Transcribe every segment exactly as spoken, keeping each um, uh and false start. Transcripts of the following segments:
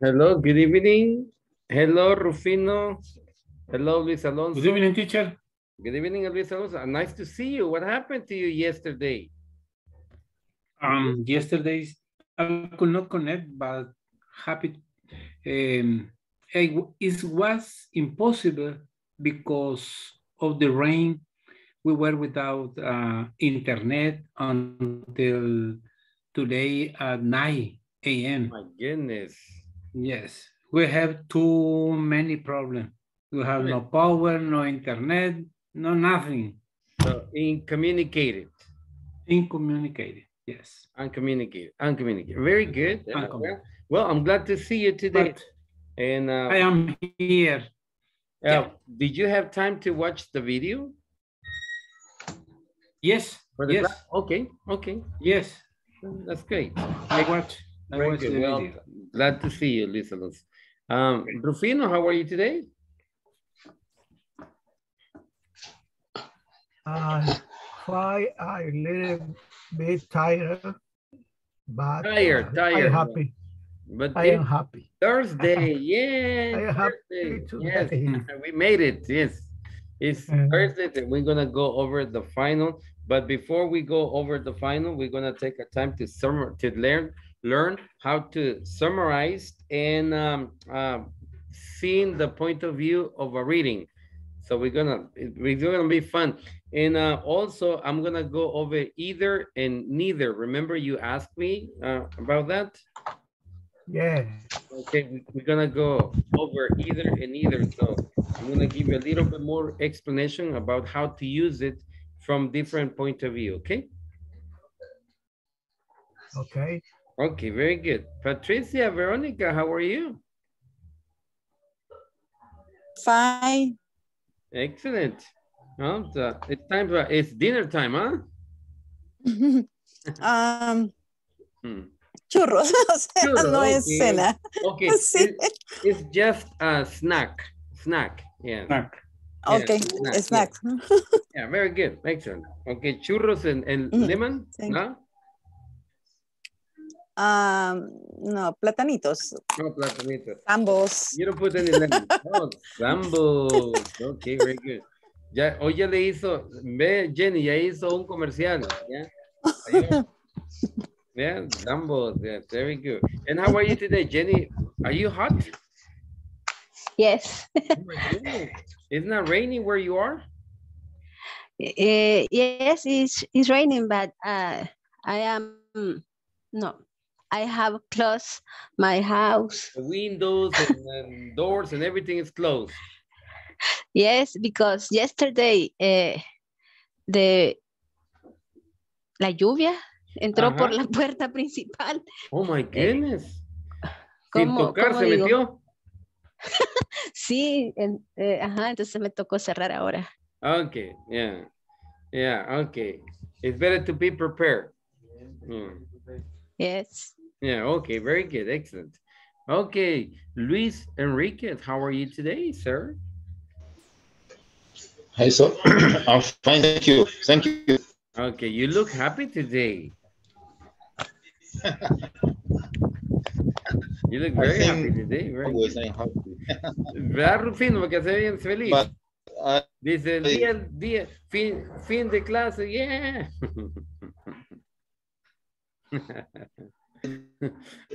Hello, good evening. Hello, Rufino. Hello, Luis Alonso. Good evening, teacher. Good evening, Luis Alonso. Nice to see you. What happened to you yesterday? Um, yesterday, I could not connect, but happy. Um, it was impossible because of the rain. We were without uh, internet until today at nine A M My goodness. Yes, we have too many problems. We have no power, no internet, no nothing. So incommunicated. Incommunicated, yes. Uncommunicated, uncommunicated. Very good. Uncommunicated. Well, I'm glad to see you today. But and uh, I am here. Uh, yeah. Did you have time to watch the video? Yes. For the yes. Class? Okay. Okay. Yes. That's great. I watch. I watch the well, video. Glad to see you, Luis Alonso. Um, Rufino, how are you today? Uh, why I little bit tired, but tired, uh, tired. I'm happy. But I am happy. Thursday, yeah. I am happy today. Yes, we made it. Yes, it's uh, Thursday, and we're gonna go over the final. But before we go over the final, we're gonna take a time to summer to learn learn how to summarize and um, uh, seeing the point of view of a reading. So we're gonna we're gonna be fun. And uh, also, I'm gonna go over either and neither. Remember, you asked me uh, about that. Yeah. Okay, we're gonna go over either and either. So I'm gonna give you a little bit more explanation about how to use it from different point of view, okay? Okay. Okay, very good. Patricia, Veronica, how are you? Fine. Excellent. Well, it's, uh, it's time for, it's dinner time, huh? um. Hmm. Churros, o sea, churros, no okay. es cena. Okay, sí. it's, it's just a snack, snack, yeah. Snack. Okay, yeah. snack. snack. Yeah. yeah, very good, excellent. Okay, churros and, and mm-hmm. lemon, no? Um, no, platanitos. No, platanitos. Zambos. You don't put any lemon. Oh, zambos. Okay, very good. Ya, hoy ya le hizo, ve, Jenny, ya hizo un comercial, ¿ya? Yeah, Dumbo, yeah, very good. And how are you today, Jenny? Are you hot? Yes. Oh, isn't it raining where you are? Uh, yes, it's, it's raining, but uh, I am, no, I have closed my house. The windows and, and doors and everything is closed. Yes, because yesterday uh, the, la lluvia, entró Ajá. por la puerta principal. Oh my goodness. Sin tocar se digo? metió. Sí, en, eh, ajá, entonces me tocó cerrar ahora. Okay, yeah. Yeah, okay. It's better to be prepared. Mm. Yes. Yeah, okay, very good, excellent. Okay, Luis Enriquez, how are you today, sir? Hi, so I'm fine, thank you. Thank you. Okay, you look happy today. You look very happy today, right? Always I'm happy. ¿Verdad, Rufino? Porque se ve bien feliz. But, uh, Dice, el día, día, fin, fin de clase, yeah.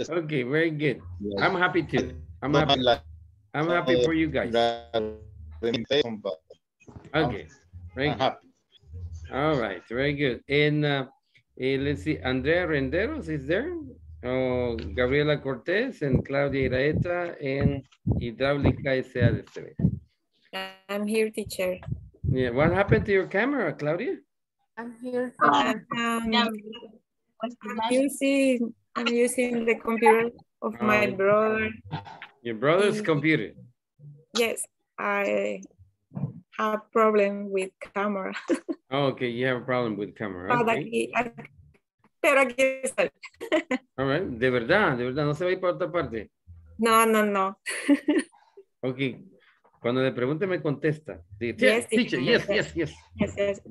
Okay, very good. Yes. I'm happy too. I'm no, happy. Like, I'm happy uh, for you guys. Okay, very good. Happy. All right, very good. And uh, Uh, let's see, Andrea Renderos is there, oh, Gabriela Cortez and Claudia Iraeta and Hidraulica S A de C V. I'm here, teacher. Yeah, what happened to your camera, Claudia? I'm here. Um, I'm, using, I'm using the computer of oh. my brother. Your brother's computer? Yes, I... a problem with camera. Oh, okay, you have a problem with camera. Okay. Pero aquí estoy. All right, de verdad, de verdad, no se va a ir para otra parte. No, no, no. Okay, cuando le pregunte me contesta. Yes, teacher, yes, yes, yes. Yes,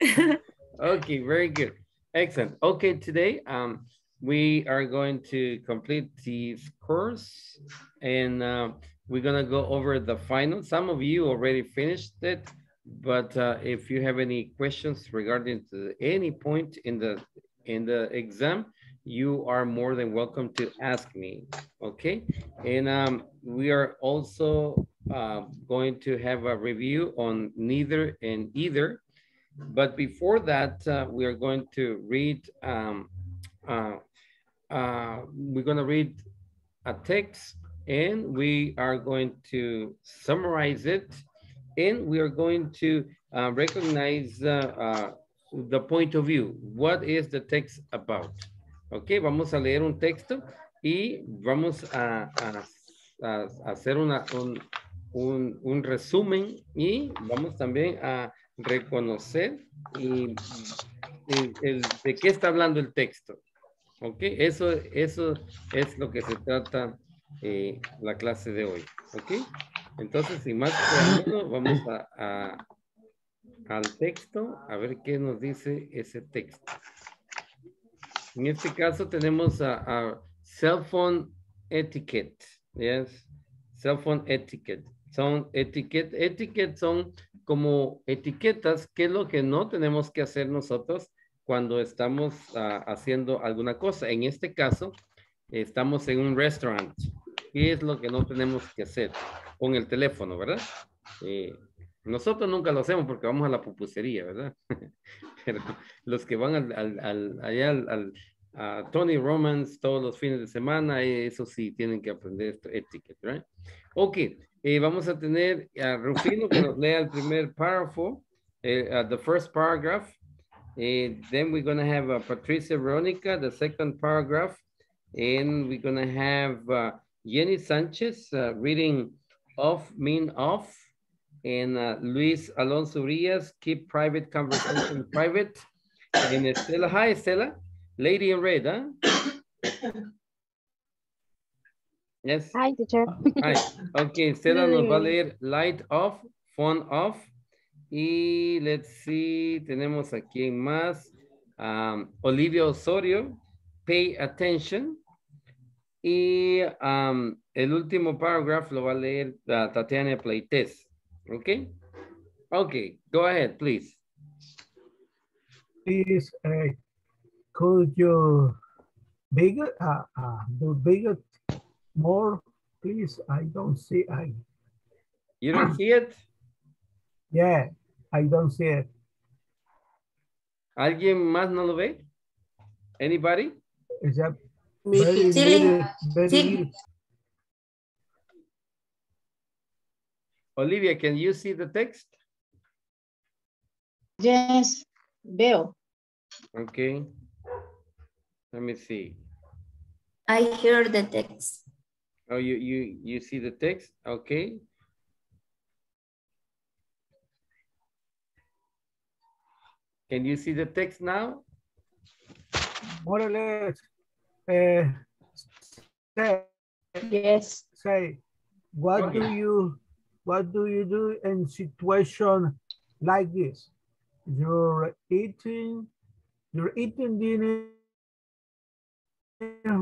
yes. Okay, very good. Excellent. Okay, today um, we are going to complete this course, and uh, we're gonna go over the final. Some of you already finished it, but uh, if you have any questions regarding to any point in the in the exam, you are more than welcome to ask me. Okay, and um, we are also uh, going to have a review on neither and either. But before that, uh, we are going to read, um, uh, uh, we're going to read a text, and we are going to summarize it, and we are going to uh, recognize uh, uh, the point of view. What is the text about? Okay, vamos a leer un texto y vamos a, a, a hacer una, un, un, un resumen, y vamos también a reconocer y, y el, de qué está hablando el texto. Ok, eso, eso es lo que se trata eh, la clase de hoy. Ok, entonces sin más preámbulo, vamos a, a, al texto, a ver qué nos dice ese texto. En este caso tenemos a, a cell phone etiquette. Yes, cell phone etiquette. Son etiquette, etiquette son como etiquetas, que es lo que no tenemos que hacer nosotros cuando estamos uh, haciendo alguna cosa. En este caso, estamos en un restaurant. ¿Qué es lo que no tenemos que hacer con el teléfono, verdad? Eh, nosotros nunca lo hacemos porque vamos a la pupusería, ¿verdad? Pero los que van al, al, al, allá al, al a Tony Romans todos los fines de semana, eso sí, tienen que aprender etiquette, ¿verdad? Ok. Eh, vamos a tener a Rufino que nos lea el primer párrafo, eh, uh, the first paragraph. Eh, then we're going to have uh, Patricia Veronica, the second paragraph. And we're going to have uh, Jenny Sánchez uh, reading off, mean off. And uh, Luis Alonso Urias, keep private conversation private. And Estela, hi Estela, lady in red, huh? Yes. Hi, teacher. Hi. Okay, Estela nos va a leer light off, phone off. Y let's see, tenemos aquí más. Um, Olivia Osorio, pay attention. Y um, el último párrafo lo va a leer uh, Tatiana Pleites. Okay. Okay, go ahead, please. Please, uh, could you bigger, uh, uh, do bigger? More, please. I don't see. I. You don't see it? Yeah, I don't see it. ¿Alguien más no lo ve? Anybody? Is that very, very, very... Olivia, can you see the text? Yes, veo. Okay. Let me see. I hear the text. Oh, you, you, you see the text? Okay. Can you see the text now? More or less. Uh, say, yes. Say, what okay. do you, what do you do in situation like this? You're eating, you're eating dinner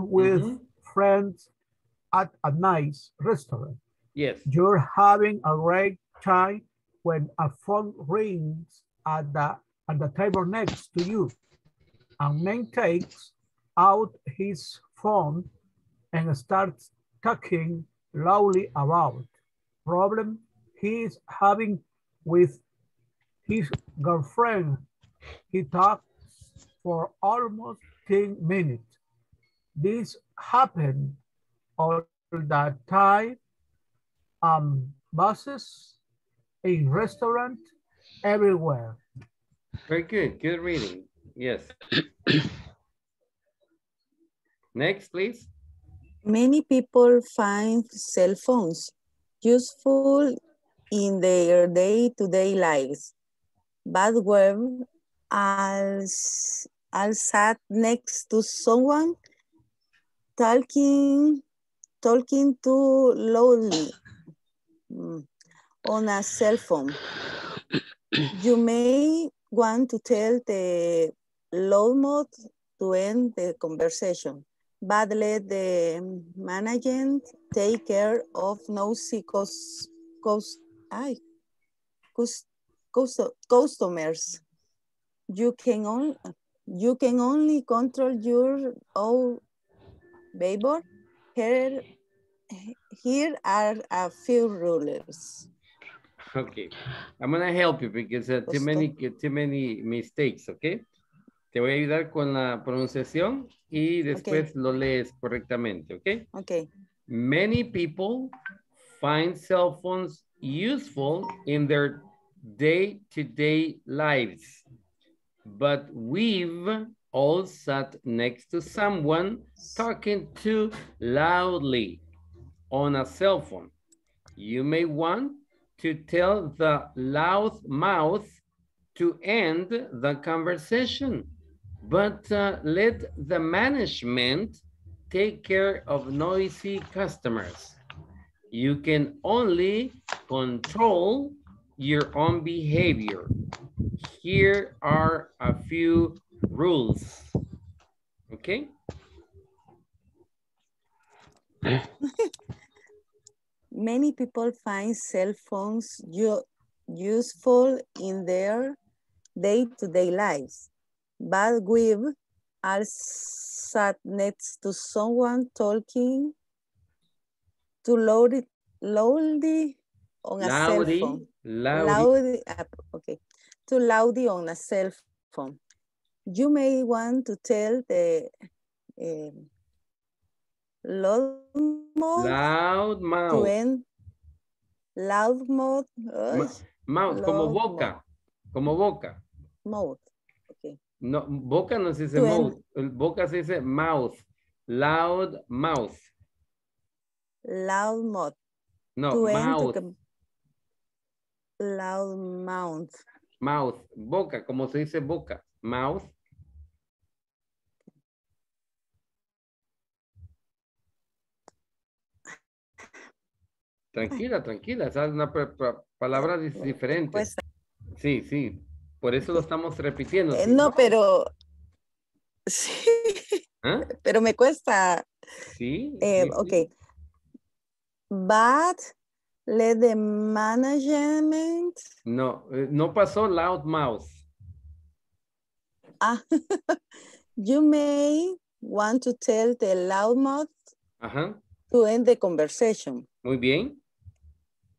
with mm-hmm. friends at a nice restaurant. Yes. You're having a great time when a phone rings at the, at the table next to you. A man takes out his phone and starts talking loudly about problem he's having with his girlfriend. He talks for almost ten minutes. This happened all that time, um, buses, in restaurant, everywhere. Very good, good reading, yes. Next, please. Many people find cell phones useful in their day-to-day lives, but when as I sat next to someone talking talking too loudly on a cell phone, you may want to tell the loud mode to end the conversation, but let the management take care of noisy cos, cos, ay, cos, cos, customers. You can only you can only control your own behavior. Here, here are a few rules. Okay, I'm gonna help you because uh, too many too many mistakes. Okay. Te voy a ayudar con la pronunciación y después okay. lo lees correctamente, ¿ok? Ok. Many people find cell phones useful in their day-to-day lives, but we've all sat next to someone talking too loudly on a cell phone. You may want to tell the loud mouth to end the conversation, but uh, let the management take care of noisy customers. You can only control your own behavior. Here are a few rules, okay? Many people find cell phones useful in their day-to-day lives, but we've all sat next to someone talking to loudly, loudly on a loudy, cell phone. Loudly. Okay. To loudly on a cell phone. You may want to tell the uh, loud mode. Loud mouth. End, loud mouth. Uh, mouth, loud como boca. Mouth. Como boca. Mouth. Okay. No, boca no se dice mouth. Boca se dice mouth. Loud mouth. Loud mouth. No, to mouth. Loud mouth. Mouth. Boca, como se dice boca. Mouth. Tranquila, tranquila. Esa es una palabra diferente. Pues, sí, sí. Por eso lo estamos repitiendo. Eh, ¿sí? No, pero... Sí. ¿Ah? Pero me cuesta. Sí. Eh, sí ok. Sí. But let the management... No, no pasó loud mouth. Ah. You may want to tell the loud mouth Ajá. To end the conversation. Muy bien.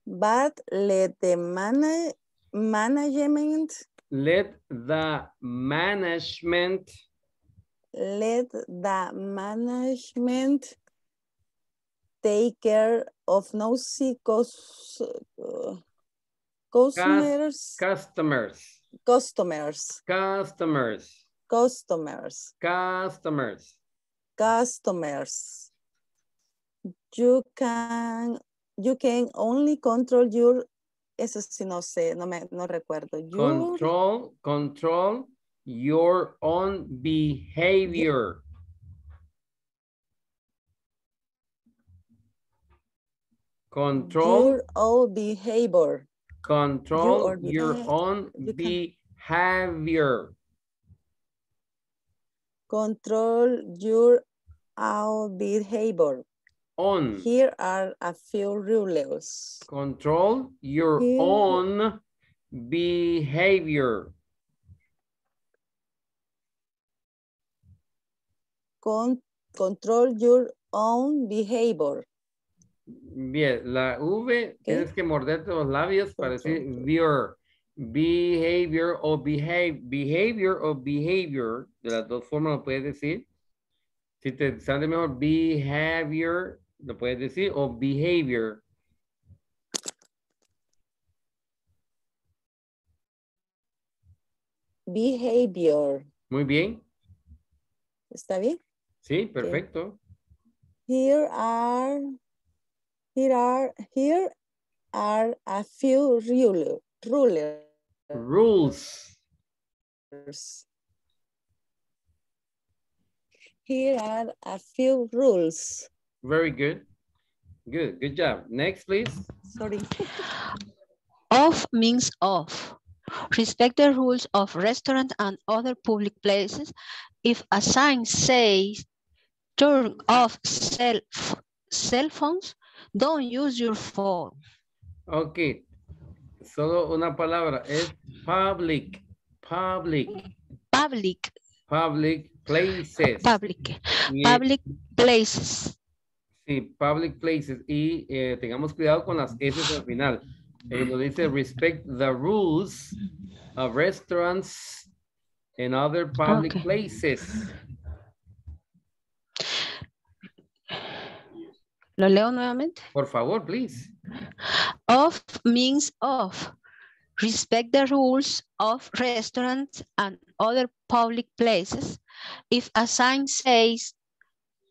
But let the management... Management. Let the management. Let the management take care of noisy cos, uh, customers. Customers. Customers. Customers. Customers. Customers. Customers. You can you can only control your Eso sí, no sé, no me, no recuerdo. Your... Control, control your own behavior. Control your own behavior. Control your, your own you behavior. Control your own behavior. On. Here are a few rules. Control your Here. Own behavior. Con control your own behavior. Bien, la V okay. tienes que morderte los labios para decir your behavior o behave, behavior o behavior. De las dos formas lo puedes decir. Si te sale mejor behavior, lo puedes decir, o behavior. Behavior. Muy bien. ¿Está bien? Sí, perfecto. Okay. Here are, here are, here are a few rule, rule. rules. Rules. Here are a few rules. Very good. Good, good job. Next, please. Sorry. Off means off. Respect the rules of restaurants and other public places. If a sign says, turn off cell, cell phones, don't use your phone. Okay. Solo una palabra. Es public. Public. Public. Public places. Public. Y public places. Sí, public places. Y eh, tengamos cuidado con las S al final. Eh, lo dice respect the rules of restaurants and other public okay. places. ¿Lo leo nuevamente? Por favor, please. Of means of. Respect the rules of restaurants and other public places. If a sign says,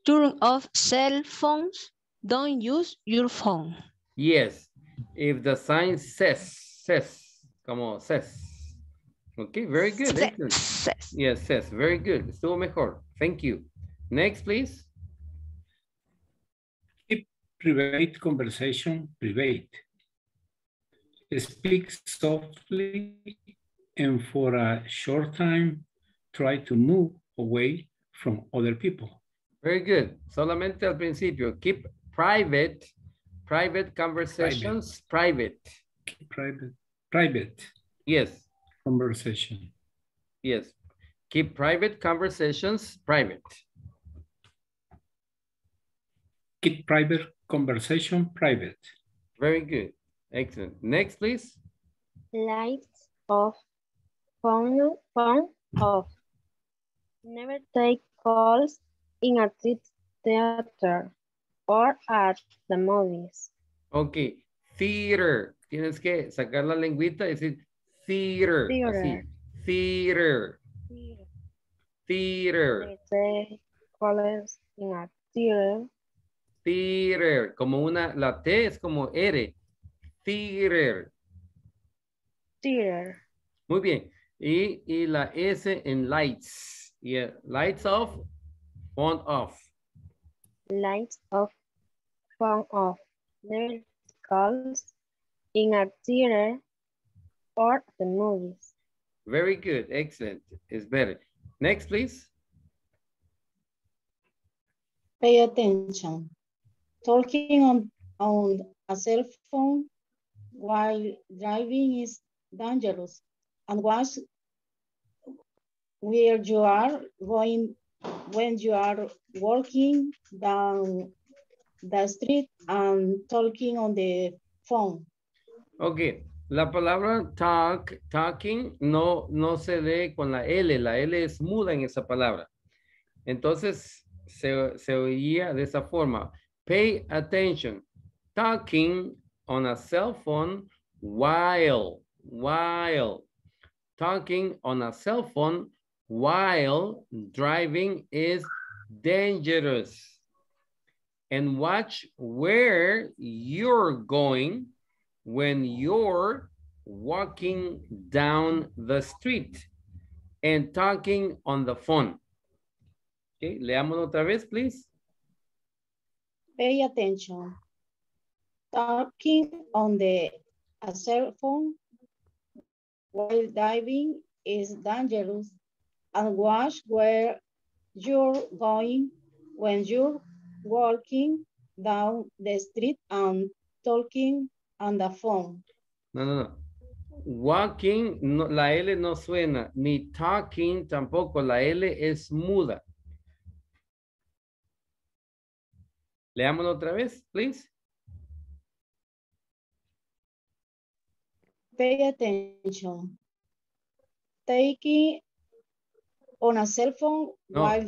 turn off cell phones, don't use your phone. Yes. If the sign says, says, como says. Okay, very good. Says, says. Yes, says. Very good. Estuvo mejor. Thank you. Next, please. Keep private conversation private. Speak softly and for a short time, try to move away from other people. Very good. Solamente al principio. Keep private, private conversations, private. Private, private. private. Yes. Conversation. Yes. Keep private conversations private. Keep private conversation private. Very good. Excellent. Next, please. Lights off. Phone, phone off. Never take calls in a theater or at the movies. Okay. Theater. Tienes que sacar la lengüita y decir theater. Theater. Así. Theater. Theater. Theater. Never take calls in a theater. Theater. Como una, la T es como R. Theater. Theater. Muy bien. Y, y la S en lights. Yeah. Lights off, phone off. Lights off, phone off. Never calls in a theater or the movies. Very good. Excellent. It's better. Next, please. Pay attention. Talking on, on a cell phone while driving is dangerous. And once where you are going, when you are walking down the street and talking on the phone. Okay, la palabra talk, talking, no, no se lee con la L, la L es muda en esa palabra. Entonces se, se oía de esa forma. Pay attention, talking on a cell phone while, while, talking on a cell phone while driving is dangerous. And watch where you're going when you're walking down the street and talking on the phone. Okay, leamos otra vez, please. Pay attention. Talking on the a cell phone while diving is dangerous, and watch where you're going when you're walking down the street and talking on the phone. No, no, no. Walking, no, la L no suena, ni talking tampoco, la L es muda. Leámoslo otra vez, please. Pay attention. Taking on a cell phone no, while...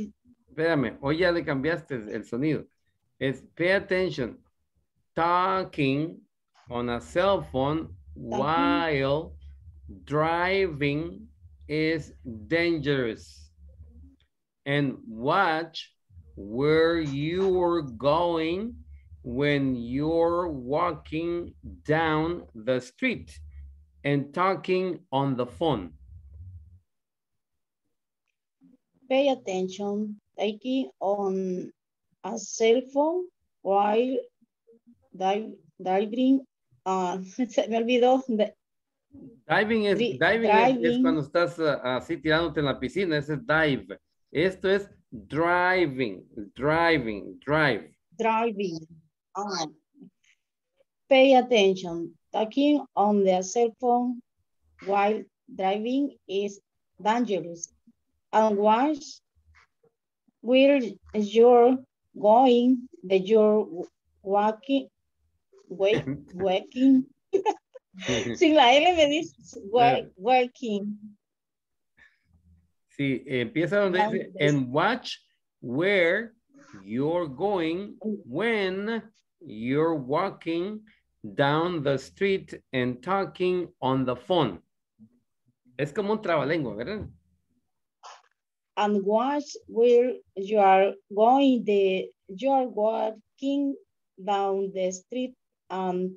Espérame, hoy ya le cambiaste el sonido. Es pay attention. Talking on a cell phone talking. While driving is dangerous. And watch where you're going when you're walking down the street and talking on the phone. Pay attention, taking on a cell phone while diving, uh, se me olvidó, Diving es, diving diving. es, es cuando estás uh, así tirándote en la piscina, ese es dive. Esto es driving, driving, drive. Driving. Oh. Pay attention. Talking on their cell phone while driving is dangerous. And once where you're going, that you're walking, wake, waking. Sin la L me dice working. Sí, empieza donde dice, and watch where you're going when you're walking down the street and talking on the phone. Es como un trabalengua, ¿verdad? And watch where you are going, the, you are walking down the street and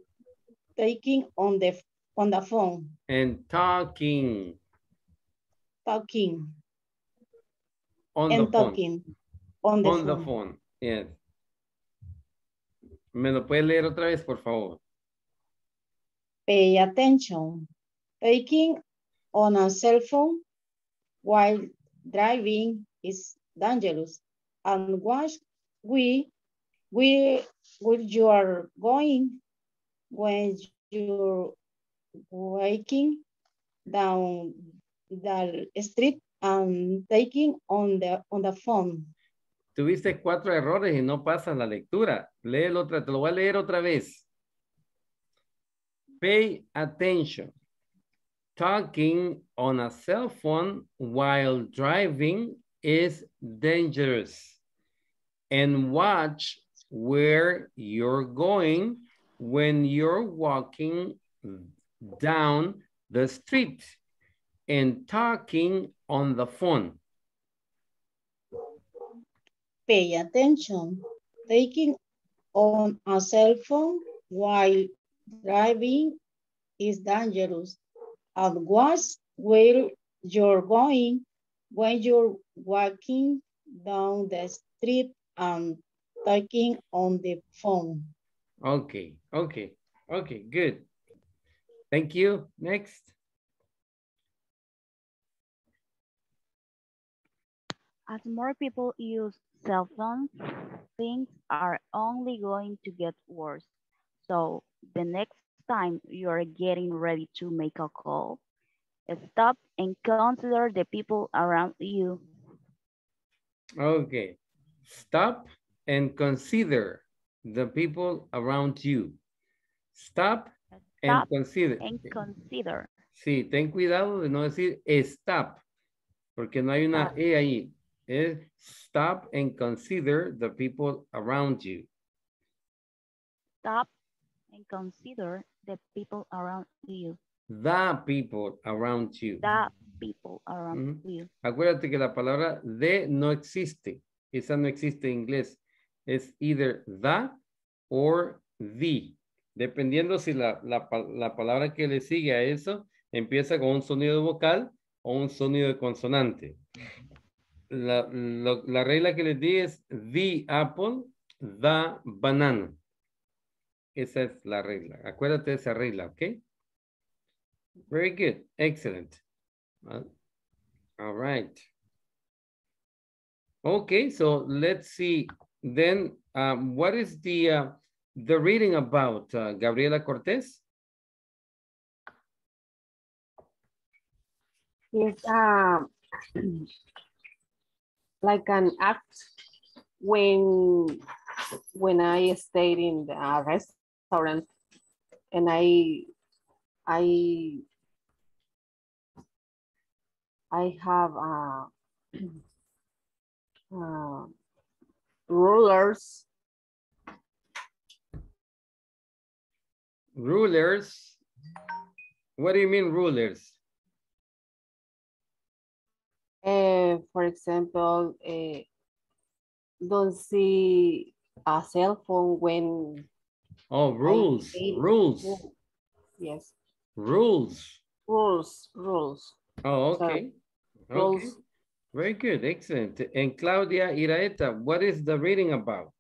taking on the on the phone and talking talking on and the talking phone. on the on phone, the phone. Yes. Me lo puede leer otra vez, por favor. Pay attention. Taking on a cell phone while driving is dangerous, and watch we we where you are going when you're walking down the street and taking on the on the phone. Tuviste cuatro errores y no pasas la lectura. Léelo otra, te lo voy a leer otra vez. Pay attention. Talking on a cell phone while driving is dangerous. And watch where you're going when you're walking down the street and talking on the phone. Pay attention. Taking on a cell phone while driving is dangerous. And watch where you're going when you're walking down the street and talking on the phone. Okay, okay, okay, good. Thank you. Next. As more people use cell phones, things are only going to get worse. So the next time you are getting ready to make a call, stop and consider the people around you. Okay, stop and consider the people around you. Stop, stop and consider. And consider. Sí, ten cuidado de no decir stop, porque no hay una stop. E ahí. Es stop and consider the people around you. Stop and consider the people around you. The people around you. The people around mm-hmm. you. Acuérdate que la palabra de no existe. Esa no existe en inglés. Es either the or the. Dependiendo si la, la, la palabra que le sigue a eso empieza con un sonido vocal o un sonido de consonante. La, la, la regla que les di es the apple, the banana. Esa es la regla. Acuérdate de esa regla, ¿ok? Very good. Excellent. All right. Okay, so let's see. Then, um, what is the uh, the reading about, uh, Gabriela Cortez? It's uh, like an act when when I stayed in the uh, restaurant and I I I have a. Uh, uh, Rulers. Rulers. What do you mean rulers? Uh, for example, uh, don't see a cell phone when. Oh, rules, rules. Yes. Rules. Rules, rules. Oh, okay. So, rules. Okay. Very good, excellent. And Claudia Iraeta, what is the reading about?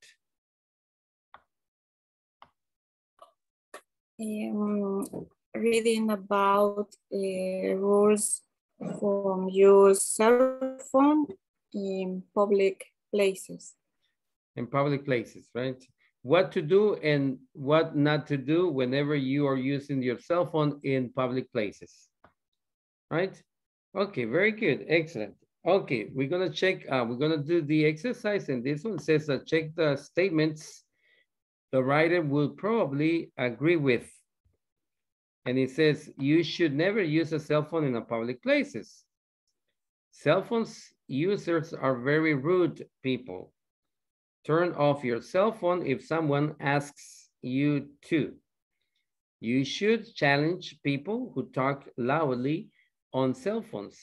Um, reading about uh, rules from your cell phone in public places. In public places, right? What to do and what not to do whenever you are using your cell phone in public places, right? Okay, very good, excellent. Okay, we're gonna check, uh, we're gonna do the exercise, and this one says that check the statements the writer will probably agree with. And it says, you should never use a cell phone in a public places. Cell phone users are very rude people. Turn off your cell phone if someone asks you to. You should challenge people who talk loudly on cell phones.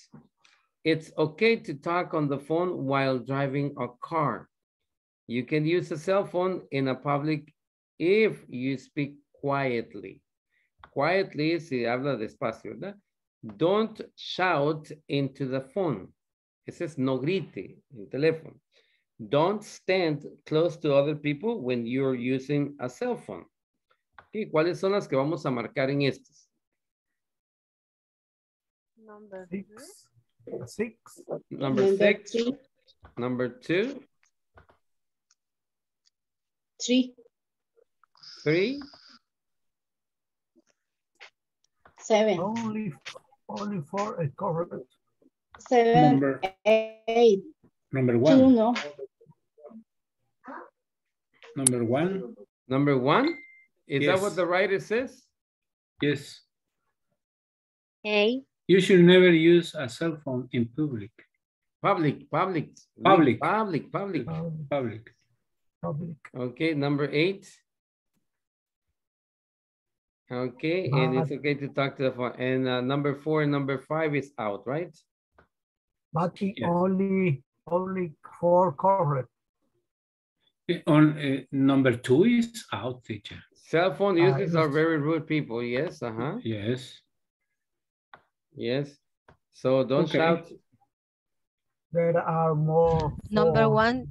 It's okay to talk on the phone while driving a car. You can use a cell phone in a public if you speak quietly. Quietly, si habla despacio, ¿verdad? Don't shout into the phone. It says no grite en teléfono. Don't stand close to other people when you're using a cell phone. Okay, ¿cuáles son las que vamos a marcar en estas? Number six. six. Number, Number six. Two. Number two. Three. Three. Seven. Only, only four is correct. Seven. Number eight. Number one. Two, no. Number one. Number one? Is yes. that what the writer says? Yes. Eight. You should never use a cell phone in public. Public, public. Public. Public, public. Public. Public. Okay, number eight. Okay, and it's okay to talk to the phone. And uh, number four and number five is out, right? But the yes. only only four correct. On uh, number two is out, teacher. Cell phone users uh, are very rude people. Yes. Uh huh. Yes. Yes. So don't okay. shout. There are more. Number four. one.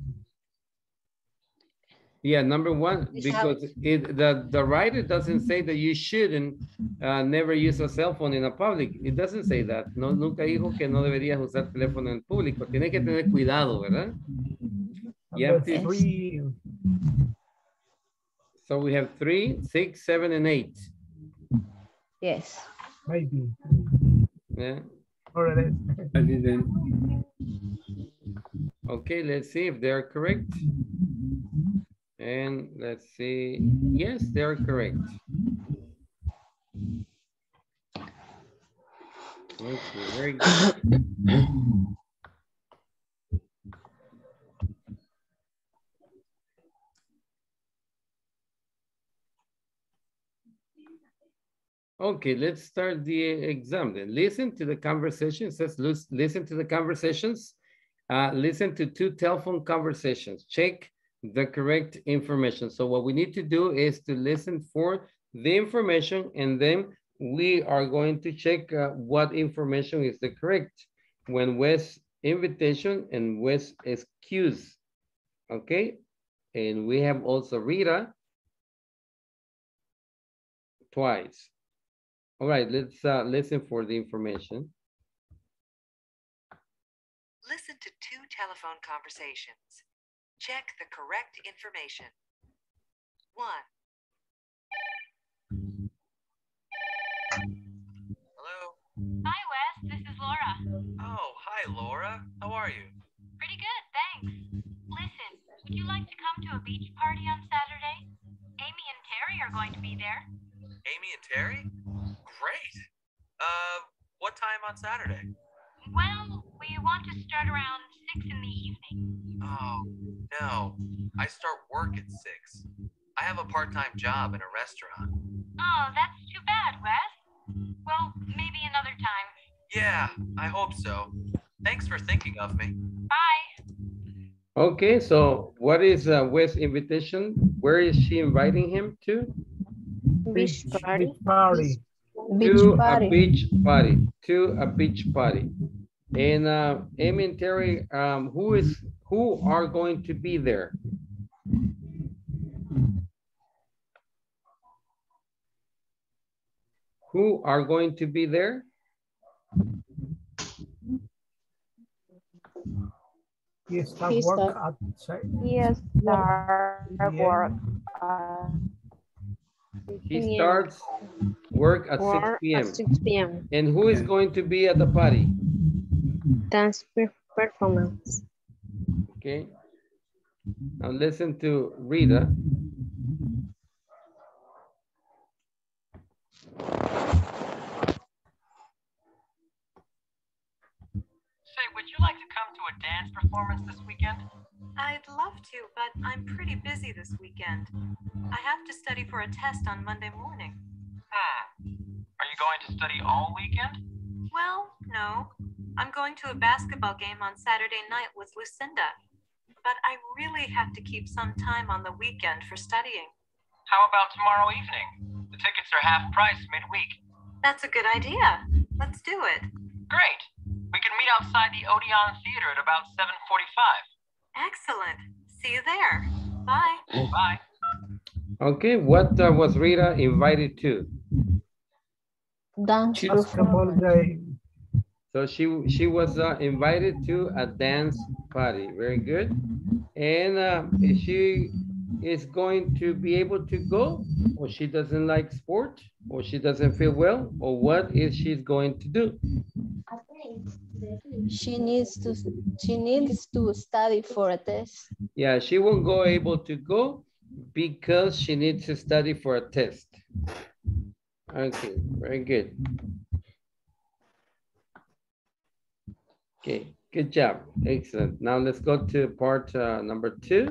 Yeah, number one, because it, the, the writer doesn't say that you shouldn't uh, never use a cell phone in a public. It doesn't say that. No, nunca dijo que no deberías usar teléfono en público. Tienes que tener cuidado, ¿verdad? You have to, three. So we have three, six, seven, and eight. Yes. Maybe. Yeah. All right. I didn't. Okay, let's see if they are correct. And let's see, yes, they're correct. Okay, very good. Okay, let's start the exam then. Listen to the conversation. It says, listen to the conversations. Uh, listen to two telephone conversations. Check the correct information. So what we need to do is to listen for the information, and then we are going to check uh, what information is the correct when Wes invitation and Wes excuse. Okay, and we have also Rita twice. All right, let's uh, listen for the information. Listen to two telephone conversations. Check the correct information. One. Hello? Hi, Wes. This is Laura. Oh, hi, Laura. How are you? Pretty good, thanks. Listen, would you like to come to a beach party on Saturday? Amy and Terry are going to be there. Amy and Terry? Great. Uh, what time on Saturday? Well, we want to start around six in the evening. Oh. No, I start work at six. I have a part-time job in a restaurant. Oh, that's too bad, Wes. Well, maybe another time. Yeah, I hope so. Thanks for thinking of me. Bye. Okay, so what is uh, Wes' invitation? Where is she inviting him to? Beach party. Beach party. Beach to party. a beach party. To a beach party. And uh, Amy and Terry, um, who is... Who are going to be there? who are going to be there? Yes, start He's work up. outside. Yes, start yeah. work. Uh, he starts work at work six p m And who is going to be at the party? Dance performance. Okay. Now listen to Rita. Shay, would you like to come to a dance performance this weekend? I'd love to, but I'm pretty busy this weekend. I have to study for a test on Monday morning. Hmm. Are you going to study all weekend? Well, no. I'm going to a basketball game on Saturday night with Lucinda. But I really have to keep some time on the weekend for studying. How about tomorrow evening? The tickets are half price midweek. That's a good idea. Let's do it. Great. We can meet outside the Odeon Theater at about seven forty-five. Excellent. See you there. Bye. Bye. Okay, what uh, was Rita invited to? Dance basketball game. So she she was uh, invited to a dance party. Very good. And uh, she is going to be able to go, or she doesn't like sport, or she doesn't feel well, or what is she going to do? I think she needs to she needs to study for a test. Yeah, she won't go able to go because she needs to study for a test. Okay, very good. Okay, good job. Excellent. Now let's go to part uh, number two.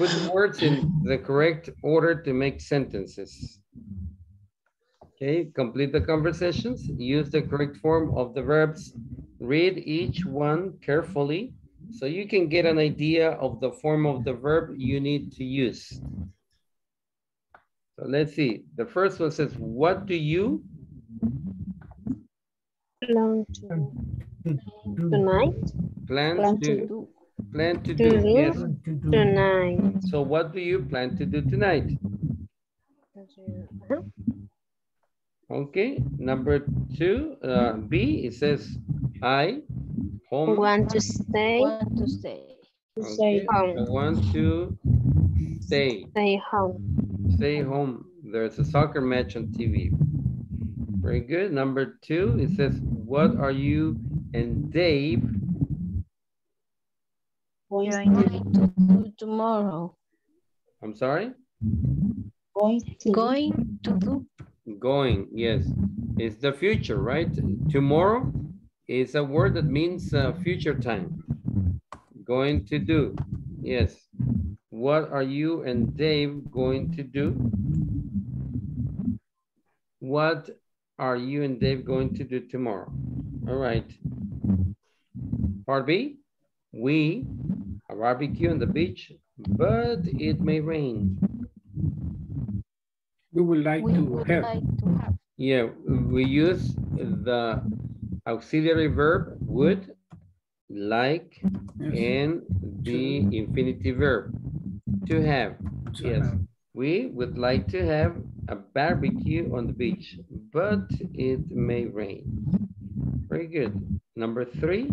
Put the words in the correct order to make sentences. Okay, complete the conversations. Use the correct form of the verbs. Read each one carefully so you can get an idea of the form of the verb you need to use. So let's see. The first one says, what do you? Plan to tonight. Plan, plan to, to do. Plan to, to do, do. Yes. Tonight. So what do you plan to do tonight? Okay. Number two, uh, B. It says I home. Want to stay. Want to stay. Okay. Stay home. I want to stay. Stay home. Stay home. There's a soccer match on T V. Very good. Number two, it says, what are you and Dave going to do tomorrow? I'm sorry? Going to, going to do. Going, yes. It's the future, right? Tomorrow is a word that means uh, future time. Going to do, yes. What are you and Dave going to do? What are you and Dave going to do tomorrow? All right. Part B, we have a barbecue on the beach, but it may rain. We would like we to would have. Like to have. Yeah, we use the auxiliary verb would, like, yes. And the to. infinitive verb to have. To yes, have. We would like to have a barbecue on the beach, but it may rain. Very good. Number three.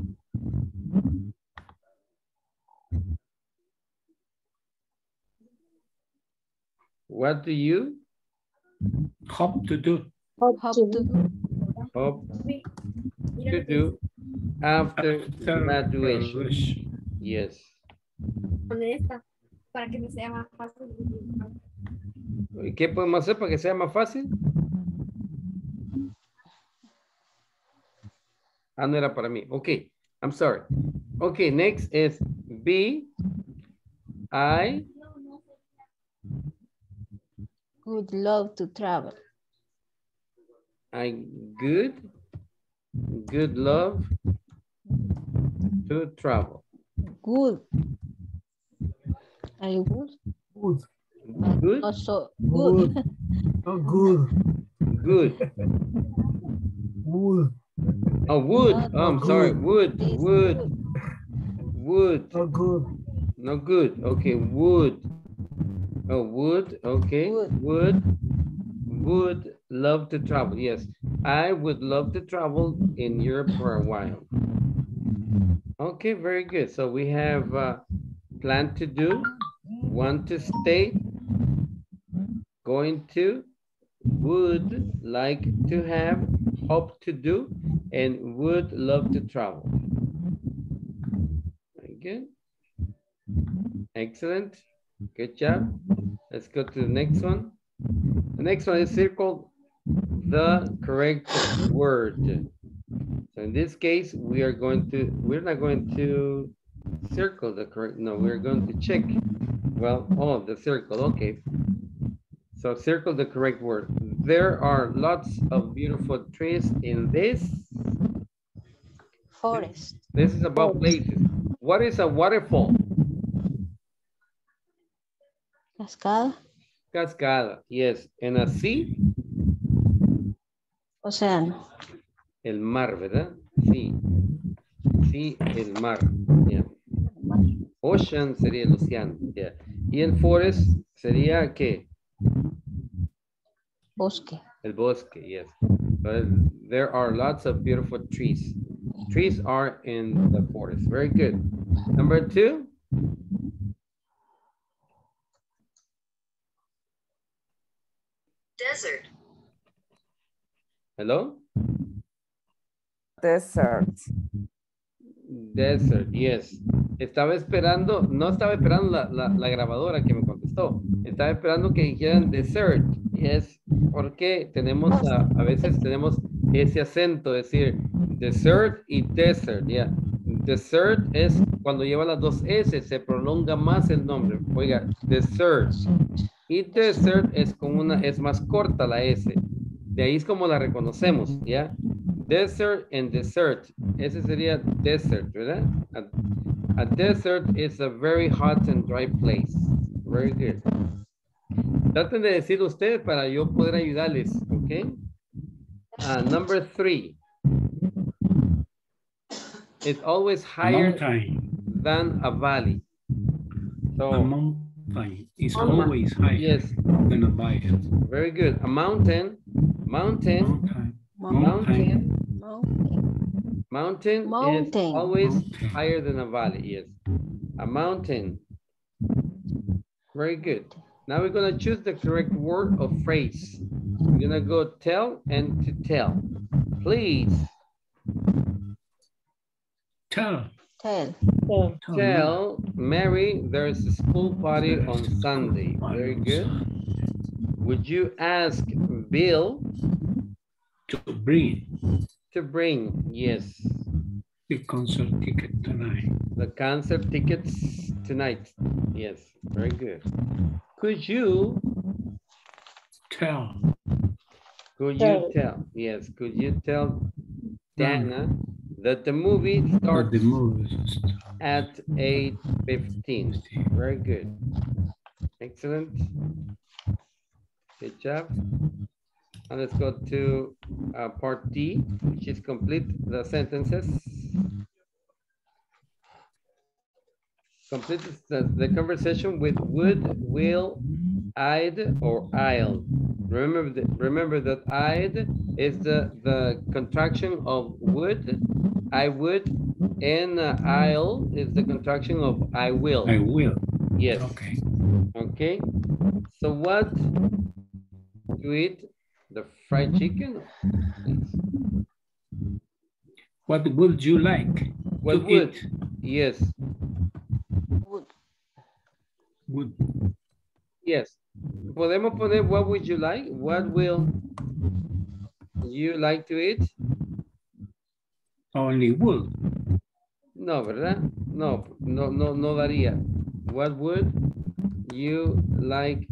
What do you hope to do? Hope to do. Hope to do after, after graduation. graduation. Yes. Para que me sea más fácil. ¿Qué podemos hacer para que sea más fácil? Ah, no era para mí. Okay, I'm sorry. Okay, next is B. I would love to travel. I good, good love to travel. Good. I would. Good. Good. Also good. Good. Oh, good. Good. Wood. Oh, wood. Oh, I'm good. Sorry. Wood. Please. Wood. Wood. Oh, good. No good. Okay. Wood. Oh, wood. Okay. Wood. Wood. would love to travel. Yes, I would love to travel in Europe for a while. Okay, very good. So we have uh, plan to do, want to stay, going to, would like to have, hope to do, and would love to travel. Again. Excellent. Good job. Let's go to the next one. The next one is circle the correct word. So in this case, we are going to, we're not going to circle the correct, no, we're going to check. Well, oh, the circle, okay. So circle the correct word. There are lots of beautiful trees in this forest. This is about places. What is a waterfall? Cascada. Cascada, yes. And a sea? Océano. El mar, ¿verdad? Sí. Sí, el mar. Yeah. Ocean sería el océano. Yeah. Y el forest sería ¿qué? Bosque. El bosque, yes. But there are lots of beautiful trees. Trees are in the forest. Very good. Number two. Desert. Hello? Desert. Desert, yes. Estaba esperando, no estaba esperando la, la, la grabadora que me contestó. Estaba esperando que dijeran desert. Yes, porque tenemos, a, a veces tenemos ese acento, es decir, desert y desert, yeah. Desert es cuando lleva las dos S, se prolonga más el nombre. Oiga, desert. Y desert es con una, es más corta la S. De ahí es como la reconocemos, ¿ya? Desert and dessert. Ese sería desert, ¿verdad? A, a desert is a very hot and dry place. Very good. Traten de decir ustedes para yo poder ayudarles, ¿ok? Uh, number three. It's always higher than a valley. So, a mountain is always higher yes. than a valley. Very good. A mountain, mountain, mountain, mountain, mountain, mountain is always mountain. higher than a valley. Yes, a mountain. Very good. Now we're gonna choose the correct word or phrase. We're gonna go tell and to tell. Please. Tell. Tell. Tell. Tell Mary there is a school party on Sunday. Very good. Would you ask Bill to bring? To bring, yes. The concert ticket tonight. The concert tickets tonight. Yes. Very good. Could you tell? Could tell. you tell? Yes. Could you tell Dana that the movie starts the movie start. at eight fifteen. Very good. Excellent. Good job. And let's go to uh, part D, which is complete the sentences. Complete the, the conversation with would, will, I'd, or I'll. Remember that, remember that I'd is the, the contraction of would, I would, and uh, I'll is the contraction of I will. I will. Yes. Okay. Okay. So what to eat? The fried chicken? What would you like? What would? Eat? Yes. Would. Would. Yes. Podemos poner what would you like? What will you like to eat? Only would. No, ¿verdad? No, no, no, no daría. What would you like?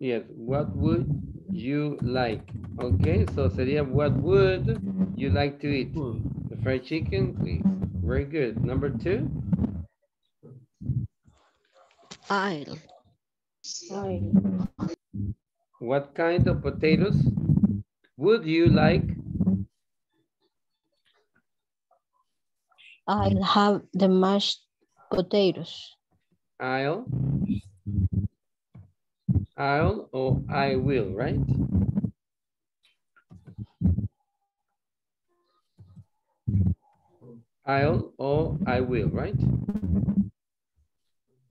Yes, what would you like? Okay, so sería what would you like to eat? Would. The fried chicken, please. Very good. Number two. I'll. I'll. What kind of potatoes would you like? I'll have the mashed potatoes. I'll. I'll or I will, right? I'll or I will, right?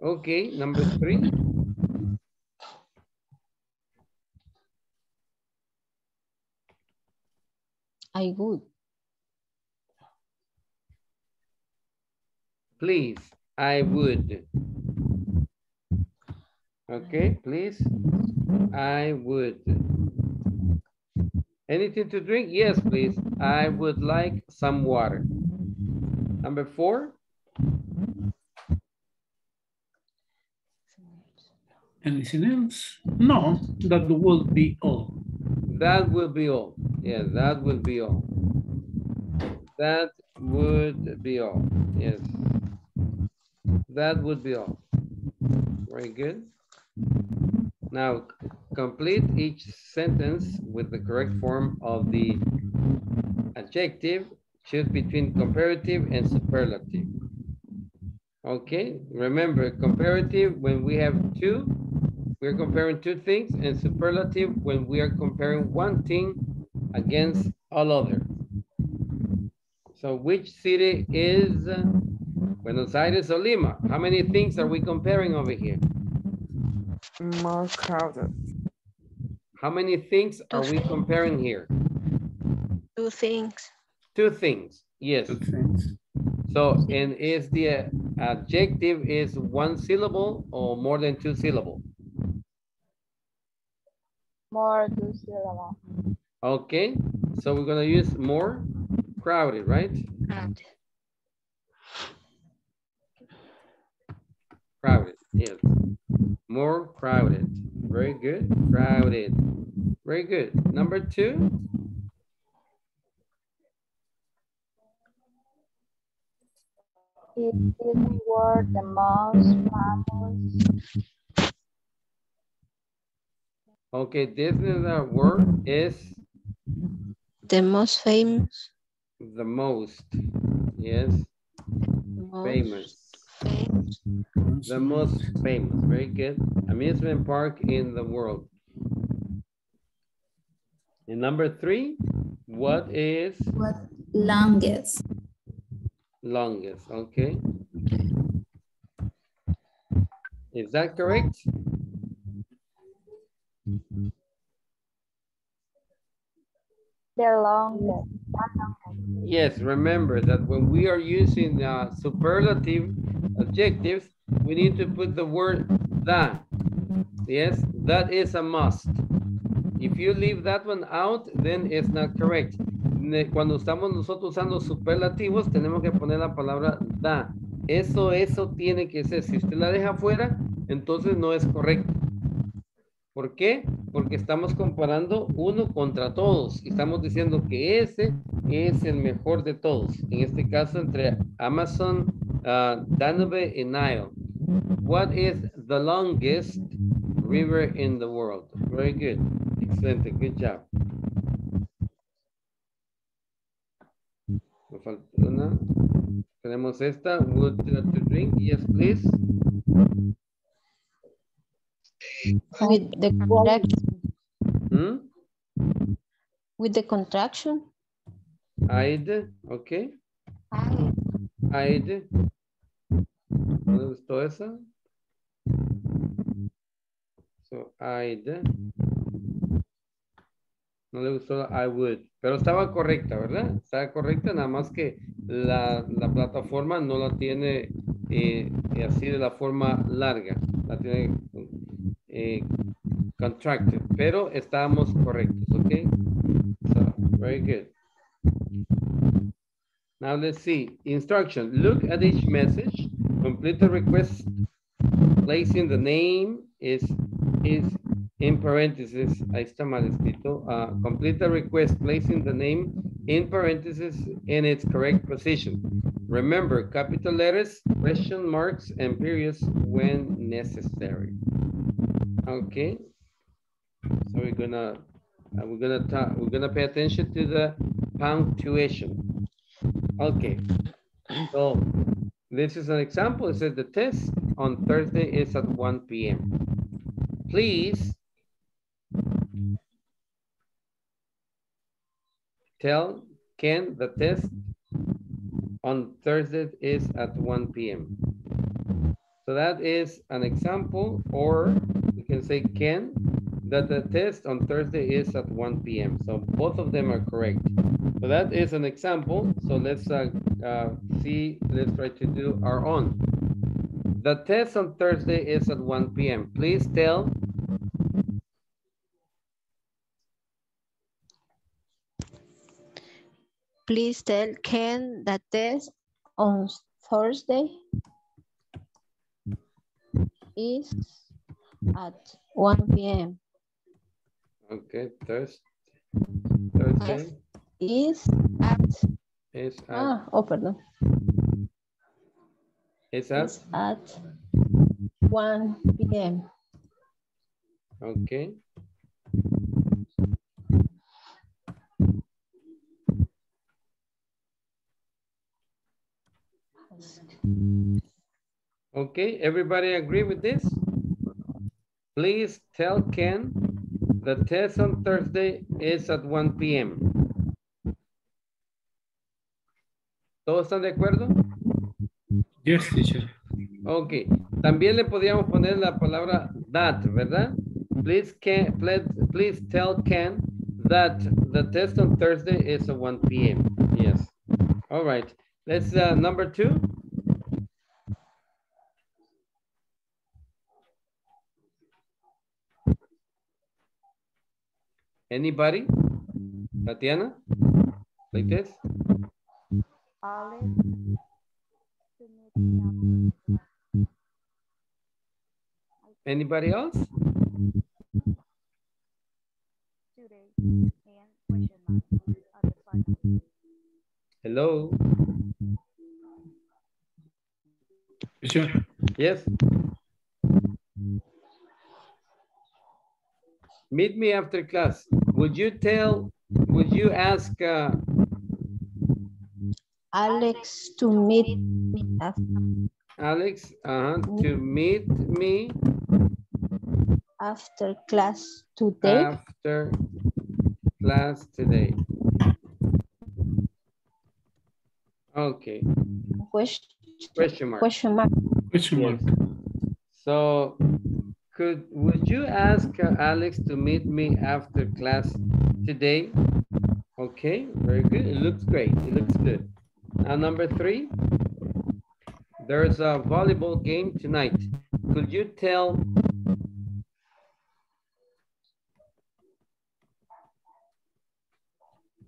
Okay, number three. I would. Please, I would. Okay, please, I would. Anything to drink? Yes, please. I would like some water. Number four. Anything else? No, that will be all. That will be all. Yeah, that will be all. That would be all. Yes. That would be all. Very good. Now, complete each sentence with the correct form of the adjective. Choose between comparative and superlative. Okay, remember, comparative, when we have two, we're comparing two things, and superlative, when we are comparing one thing against all other. So which city is Buenos Aires or Lima? How many things are we comparing over here? More crowded. How many things are we comparing here? Two things. Two things, yes. Two things. So, and is the adjective is one syllable or more than two syllable? More two syllable. Okay, so we're gonna use more crowded, right? Crowded. Crowded, yes. More crowded. Very good. Crowded. Very good. Number two. If we were the most famous. Okay, Disneyland World is the most famous. The most, yes. Most famous. Famous. The most famous. Very good. Amusement park in the world. And number three, what is what longest? Longest, okay. Is that correct? They're longest. Yes, remember that when we are using uh, superlative adjectives, we need to put the word that. Yes, that is a must. If you leave that one out, then it's not correct. Cuando estamos nosotros usando superlativos, tenemos que poner la palabra da. Eso, eso tiene que ser. Si usted la deja fuera, entonces no es correcto. ¿Por qué? Porque estamos comparando uno contra todos. Y estamos diciendo que ese es el mejor de todos. En este caso, entre Amazon, uh, Danube y Nile. What is the longest river in the world? Very good. Excelente. Good job. Me falta una. Tenemos esta. Would you like to drink? Yes, please. With the contraction. Hmm? With the contraction. I'd. Okay. I'd. I'd. ¿No les gustó esa? So, I'd. No le gustó I would, pero estaba correcta, ¿verdad? Estaba correcta, nada más que la, la plataforma no la tiene eh, así de la forma larga, la tiene eh, contracted, pero estábamos correctos, ¿ok? So, very good. Now let's see. Instruction. Look at each message. Complete the request. Placing the name is is in parentheses, ahí está mal escrito. Uh, complete the request, placing the name in parentheses in its correct position. Remember, capital letters, question marks, and periods when necessary. Okay. So we're gonna uh, we're gonna talk, we're gonna pay attention to the punctuation. Okay. So this is an example. It says the test on Thursday is at one p m Please tell Ken the test on Thursday is at one p m So that is an example, or you can say Ken that the test on Thursday is at one p m So both of them are correct. So that is an example. So let's uh, uh, see, let's try to do our own. The test on Thursday is at one p m Please tell. Please tell Ken the test on Thursday is at one p m Okay, Thursday. Thursday is at. Is at. Ah, oh, pardon. Is at. Is at one p m Okay. Okay, everybody agree with this? Please tell Ken the test on Thursday is at one p m ¿Todos están de acuerdo? Yes, teacher. Okay. También le podíamos poner la palabra that, ¿verdad? Please, can, please, please tell Ken that the test on Thursday is at one p m Yes. All right. Let's uh, number two. Anybody? Tatiana? Like this? Anybody else? Hello? Sure. Yes. Meet me after class. Would you tell, would you ask uh, Alex to meet me after Alex uh, to meet me after class today? After class today. Okay. Question, question mark. Question mark. Question mark. Yes. So Could, would you ask uh, Alex to meet me after class today? Okay, very good. It looks great. It looks good. Now, number three, there's a volleyball game tonight. Could you tell?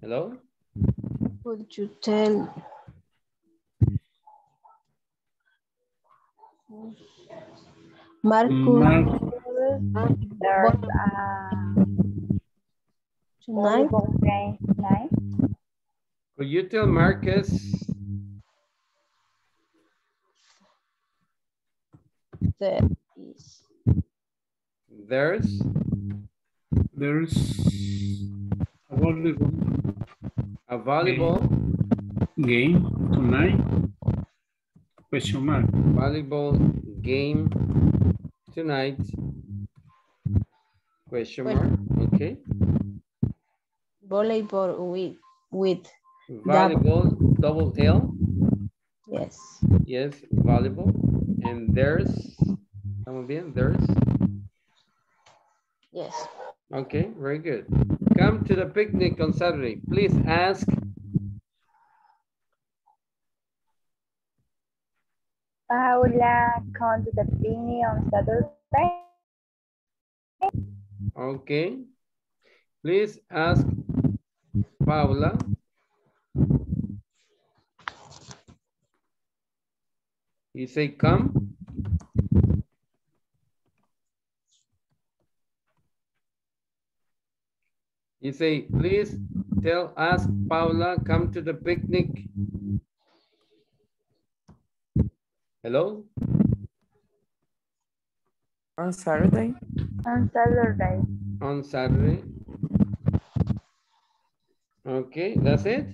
Hello? Could you tell? Marcus, Marcus. There's a tonight. Game tonight. Could you tell Marcus? There is. There's. There's a volleyball. A volleyball game, game tonight. Question mark. Volleyball game. Tonight, question mark, okay. Volleyball with, with. Volleyball, double, double L. Yes. Yes, volleyball. And there's, estamos bien, there's. Yes. Okay, very good. Come to the picnic on Saturday. Please ask. Paula, come to the picnic on Saturday. Okay. Please ask Paula. You say come. You say, please tell us, Paula, come to the picnic. Hello? On Saturday? On Saturday. On Saturday. Okay, that's it?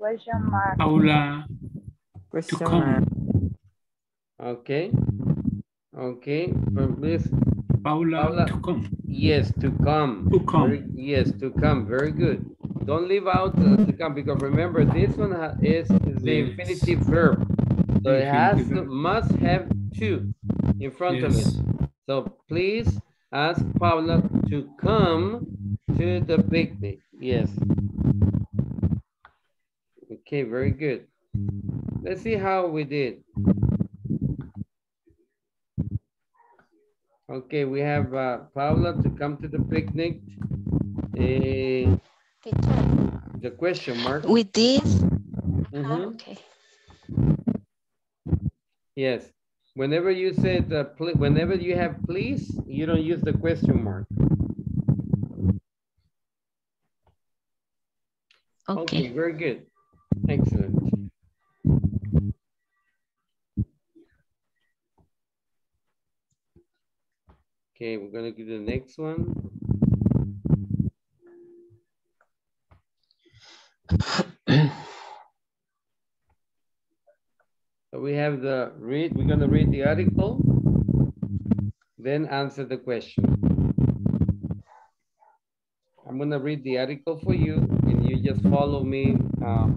Question mark. Paula. Question mark. Okay. Okay, please. Paula, Paula, to come. Yes, to come. To come. Very, yes, to come. Very good. Don't leave out uh, to come, because remember, this one is the yes. infinitive verb. So infinitive. It has to, must have to in front yes. of it. So please ask Paula to come to the picnic. Yes. Okay, very good. Let's see how we did. Okay, we have uh, Paula to come to the picnic. Uh, the question mark. With this? Mm-hmm. ah, okay. Yes. Whenever you said, uh, whenever you have please, you don't use the question mark. Okay. Okay, very good. Excellent. Okay, we're gonna do the next one. So we have the read, we're gonna read the article, then answer the question. I'm gonna read the article for you and you just follow me uh,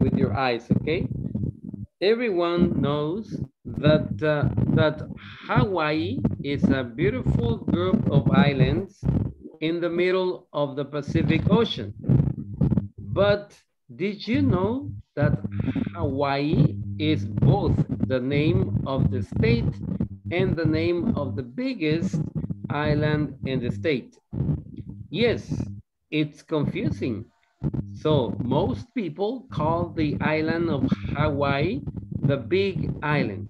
with your eyes, okay? Everyone knows that uh, that Hawaii is a beautiful group of islands in the middle of the Pacific Ocean. But did you know that Hawaii is both the name of the state and the name of the biggest island in the state? Yes, it's confusing. So most people call the island of Hawaii the Big Island.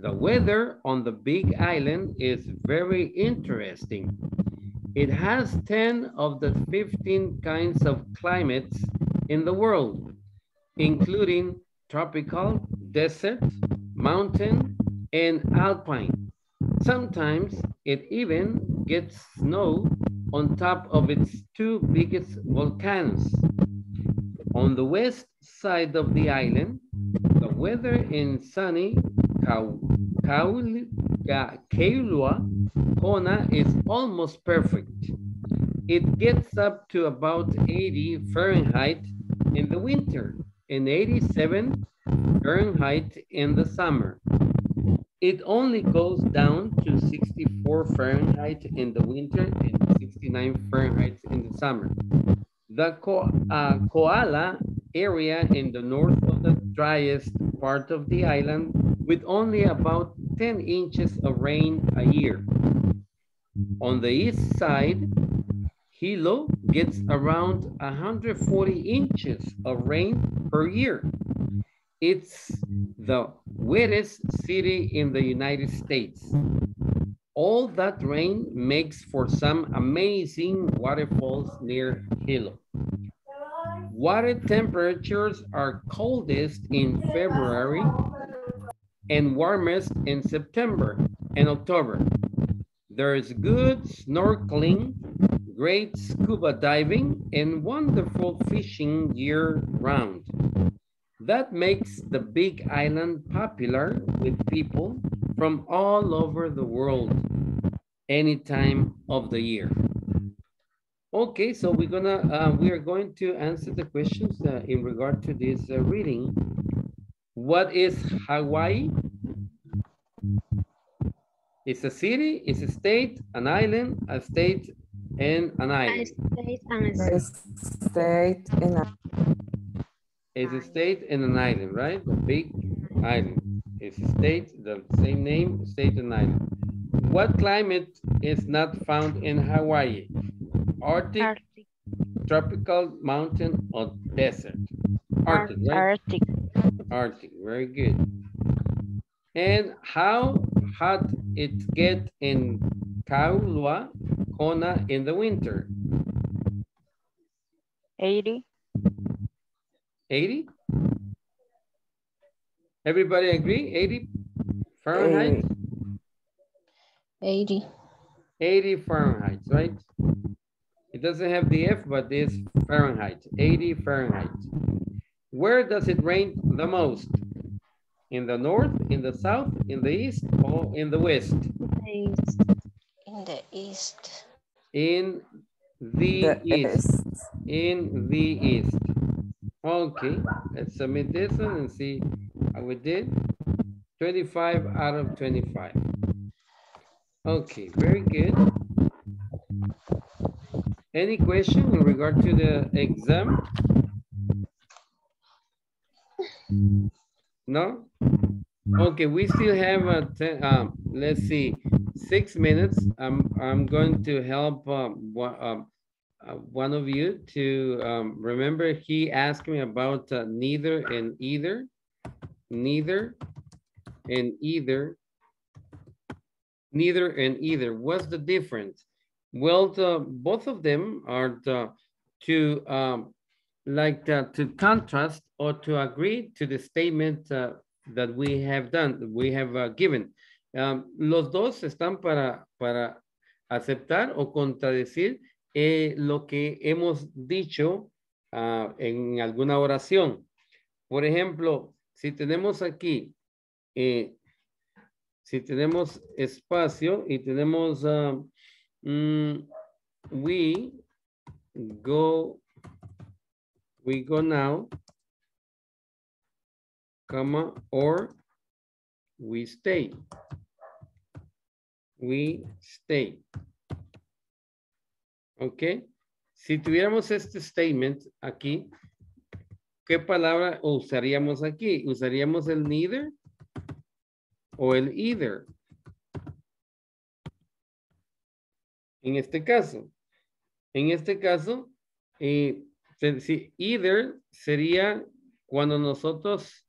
The weather on the Big Island is very interesting. It has ten of the fifteen kinds of climates in the world, including tropical, desert, mountain, and alpine. Sometimes it even gets snow on top of its two biggest volcanoes. On the west side of the island, the weather in sunny Kailua Kona is almost perfect. It gets up to about eighty Fahrenheit in the winter and eighty-seven Fahrenheit in the summer. It only goes down to sixty-four Fahrenheit in the winter and sixty-nine Fahrenheit in the summer. The ko uh, koala area in the north of the driest part of the island, with only about ten inches of rain a year. On the east side, Hilo gets around one hundred forty inches of rain per year. It's the wettest city in the United States. All that rain makes for some amazing waterfalls near Hilo. Water temperatures are coldest in February and warmest in September and October. There is good snorkeling, great scuba diving, and wonderful fishing year-round. That makes the Big Island popular with people from all over the world, any time of the year. Okay, so we're gonna uh, we are going to answer the questions uh, in regard to this uh, reading. What is Hawaii? It's a city, it's a state, an island, a state, and an island. A state and a state. It's a state and an island, right? The Big Island. It's a state, the same name, state and island. What climate is not found in Hawaii? Arctic, Arctic. Tropical, mountain, or desert? Arctic, right? Arctic. Arctic, very good. And how hot it gets in Kailua Kona in the winter? eighty. eighty? Everybody agree? eighty Fahrenheit? eighty. eighty Fahrenheit, right? It doesn't have the F, but it's Fahrenheit, eighty Fahrenheit. Where does it rain the most? In the north, in the south, in the east, or in the west? In the east. In In the east. In the, the east. east. In the east. Okay, let's submit this one and see how we did. twenty-five out of twenty-five. Okay, very good. Any question in regard to the exam? No? Okay, we still have, a ten, um, let's see, six minutes. I'm, I'm going to help um, um, uh, one of you to um, remember he asked me about uh, neither and either, neither and either, neither and either. What's the difference? Well, the, both of them are the, to um, like the, to contrast or to agree to the statement uh, that we have done, we have uh, given. Um, los dos están para, para aceptar o contradecir eh, lo que hemos dicho uh, en alguna oración. Por ejemplo, si tenemos aquí, eh, si tenemos espacio y tenemos uh, mm, we go, we go now, comma, or we stay. We stay. Ok. Si tuviéramos este statement aquí, ¿qué palabra usaríamos aquí? ¿Usaríamos el neither o el either? En este caso, en este caso, eh, si either sería cuando nosotros,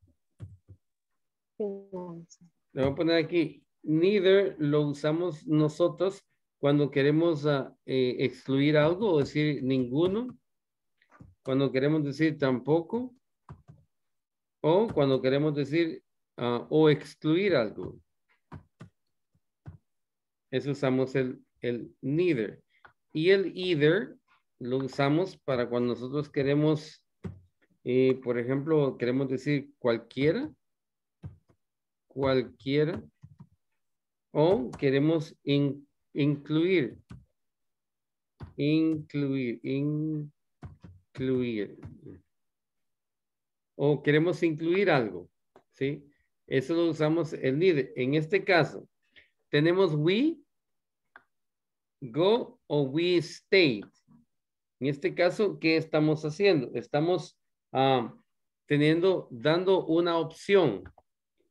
le voy a poner aquí, neither lo usamos nosotros cuando queremos uh, eh, excluir algo o decir ninguno, cuando queremos decir tampoco, o cuando queremos decir uh, o excluir algo. Eso usamos el, el neither. Y el either lo usamos para cuando nosotros queremos, eh, por ejemplo, queremos decir cualquiera, cualquiera, o queremos in, incluir, incluir, incluir, o queremos incluir algo, ¿sí? Eso lo usamos el neither. En este caso, tenemos we go o we stayed. En este caso, ¿qué estamos haciendo? Estamos um, teniendo, dando una opción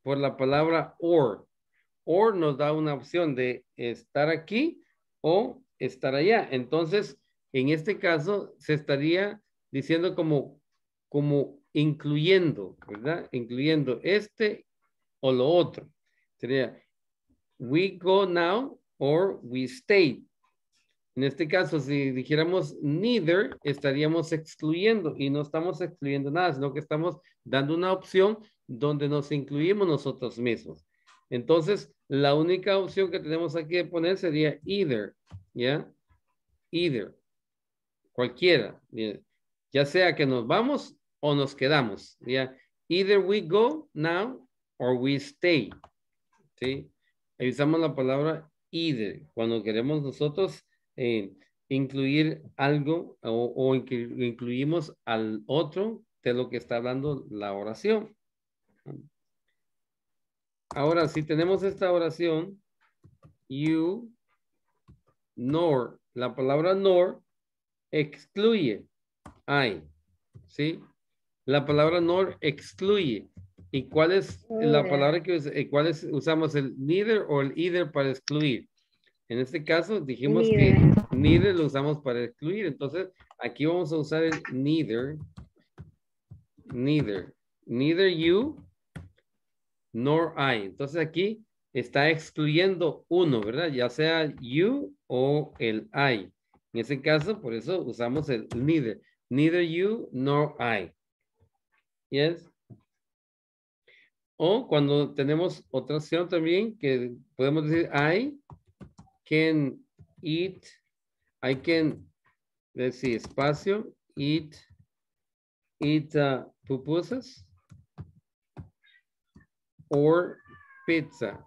por la palabra or. Or nos da una opción de estar aquí o estar allá. Entonces, en este caso, se estaría diciendo como, como incluyendo, ¿verdad? Incluyendo este o lo otro. Sería, we go now or we stay. En este caso, si dijéramos neither, estaríamos excluyendo y no estamos excluyendo nada, sino que estamos dando una opción donde nos incluimos nosotros mismos. Entonces, la única opción que tenemos aquí de poner sería either, ¿ya? Either, cualquiera, ¿ya? Ya sea que nos vamos o nos quedamos, ¿ya? Either we go now or we stay, ¿sí? Usamos la palabra either cuando queremos nosotros eh, incluir algo o, o incluimos al otro de lo que está hablando la oración. Ahora, si tenemos esta oración, you, nor, la palabra nor excluye, I, ¿sí? La palabra nor excluye. ¿Y cuál es la palabra que cuál es, usamos el neither o el either para excluir? En este caso, dijimos neither. Que neither lo usamos para excluir. Entonces, aquí vamos a usar el neither, neither, neither you, nor I. Entonces aquí está excluyendo uno, ¿verdad? Ya sea you o el I. En ese caso, por eso usamos el neither. Neither you nor I. Yes. O cuando tenemos otra opción también que podemos decir I can eat, I can, let's see, espacio, eat, eat uh, pupusas. Or pizza.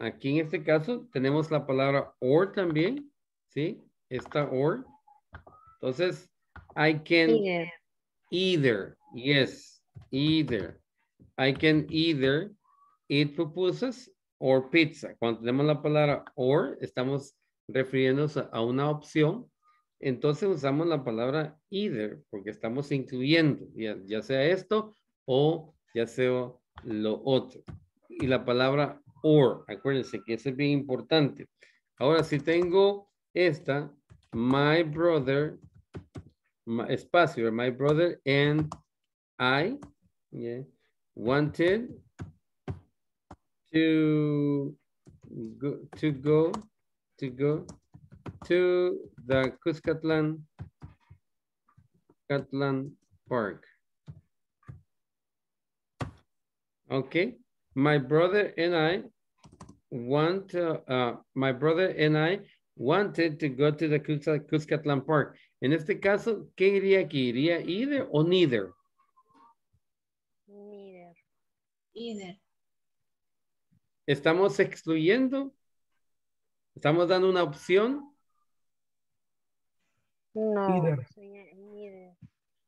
Aquí en este caso tenemos la palabra or también, ¿sí? Esta or. Entonces, I can either. either. Yes, either. I can either eat pupusas or pizza. Cuando tenemos la palabra or, estamos refiriéndonos a una opción. Entonces usamos la palabra either porque estamos incluyendo ya, ya sea esto o ya sea lo otro. Y la palabra or, acuérdense que eso es bien importante. Ahora si tengo esta, my brother, my, espacio, my brother and I yeah, wanted to go, to go, to go. to the Cuscatlán, Cuscatlán Park. Okay, my brother and I want, uh, uh, my brother and I wanted to go to the Cuscatlán Park. En este caso, ¿qué iría aquí? ¿Iría either o neither? Neither. Either. Estamos excluyendo. Estamos dando una opción. No. Either.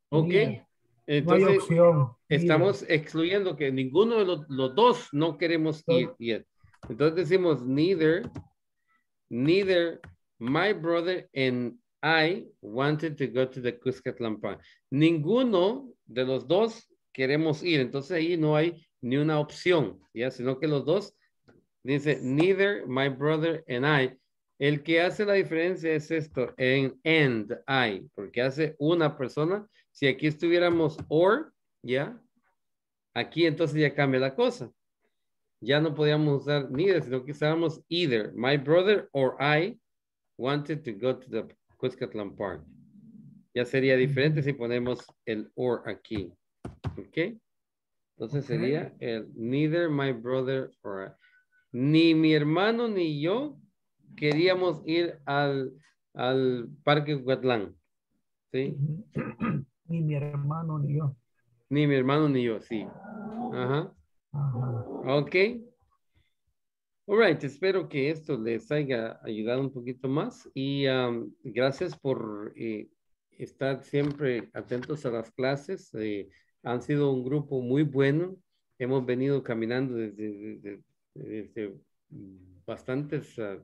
Ok. Either. Entonces, no hay opción. Estamos either. Excluyendo que ninguno de los, los dos no queremos no. ir. Yet. Entonces decimos neither, neither my brother and I wanted to go to the Cuscatlán Park. Ninguno de los dos queremos ir. Entonces ahí no hay ni una opción, ya, sino que los dos dice neither my brother and I. El que hace la diferencia es esto, en and I, porque hace una persona. Si aquí estuviéramos or, ¿ya? Aquí entonces ya cambia la cosa. Ya no podíamos usar neither, sino que usábamos either. My brother or I wanted to go to the Cuscatlán Park. Ya sería diferente si ponemos el or aquí. ¿Ok? Entonces sería el neither my brother or I. Ni mi hermano ni yo queríamos ir al, al Parque Cuscatlán. ¿Sí? Ni mi hermano ni yo. Ni mi hermano ni yo, sí. Ajá. Ajá. Ok. All right, espero que esto les haya ayudado un poquito más. Y um, gracias por eh, estar siempre atentos a las clases. Eh, han sido un grupo muy bueno. Hemos venido caminando desde... desde Desde bastantes uh,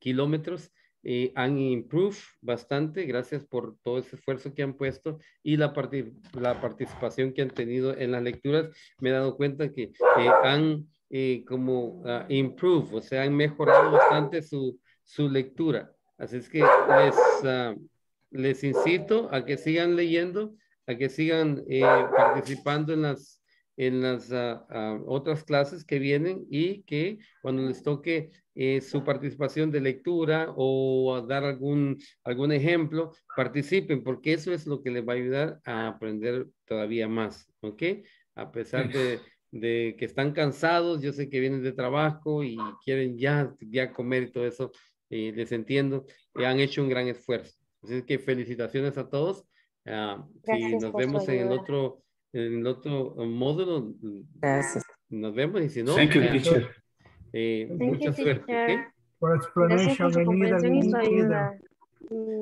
kilómetros eh, han improved bastante. Gracias por todo ese esfuerzo que han puesto y la, parti la participación que han tenido en las lecturas. Me he dado cuenta que eh, han eh, como uh, improved, o sea, han mejorado bastante su, su lectura. Así es que les, uh, les incito a que sigan leyendo, a que sigan eh, participando en las en las uh, uh, otras clases que vienen y que cuando les toque eh, su participación de lectura o dar algún, algún ejemplo, participen porque eso es lo que les va a ayudar a aprender todavía más, ¿ok? A pesar de, de que están cansados, yo sé que vienen de trabajo y quieren ya, ya comer y todo eso, eh, les entiendo, eh, han hecho un gran esfuerzo. Así que felicitaciones a todos. Uh, y nos vemos en el otro... en el otro módulo. Gracias. Nos vemos y si no Thank you, teacher. Eh, Thank mucha you, suerte teacher. ¿Okay? For explanation y su ayuda.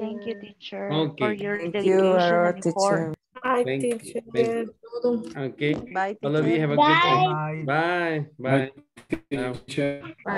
Thank you teacher okay. for your Thank dedication you, and teacher. Bye Thank teacher. You. Okay. Bye teacher. All of you have a good time. Bye. Bye. Bye. Bye. Bye. Bye.